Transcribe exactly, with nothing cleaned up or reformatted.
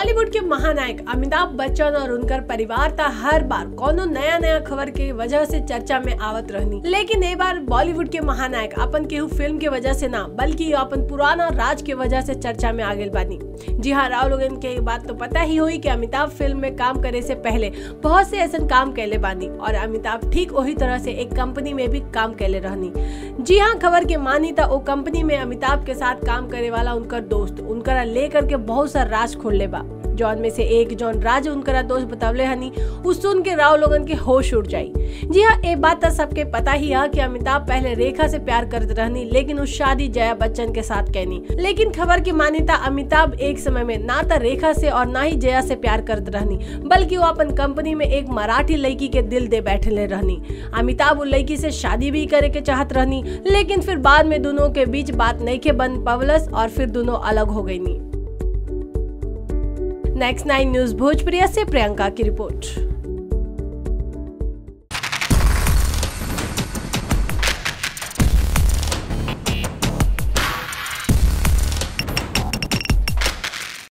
बॉलीवुड के महानायक अमिताभ बच्चन और उनका परिवार था हर बार कोनो नया नया खबर के वजह से चर्चा में आवत रहनी, लेकिन एक बार बॉलीवुड के महानायक अपन केहू फिल्म के वजह से ना बल्कि अपन पुराना राज के वजह से चर्चा में आ गए बानी। जी हाँ, राव लोगन के बात तो पता ही हुई कि अमिताभ फिल्म में काम करे से पहले बहुत से ऐसा काम कैले बानी और अमिताभ ठीक वही तरह से एक कंपनी में भी काम कैले रहनी। जी हाँ, खबर के मानी था वो कंपनी में अमिताभ के साथ काम करे वाला उनका दोस्त उनका लेकर के बहुत सा राज खोले बा, जॉन में से एक जॉन राज उनका दोस्त बतावले हनी। उस सुन के राव लोगन के होश उड़ जाई। जी हाँ, एक बात तो सबके पता ही है कि अमिताभ पहले रेखा से प्यार करते रहनी, लेकिन उस शादी जया बच्चन के साथ कहनी। लेकिन खबर की मान्यता अमिताभ एक समय में ना तो रेखा से और ना ही जया से प्यार करते रहनी, बल्कि वो अपन कंपनी में एक मराठी लड़की के दिल दे बैठले रहनी। अमिताभ उस लड़की से शादी भी करे के चाहत रहनी, लेकिन फिर बाद में दोनों के बीच बात नहीं के बन पवलस और फिर दोनों अलग हो गयी। नेक्स्ट नाइन न्यूज भोजपुरी से प्रियंका की रिपोर्ट।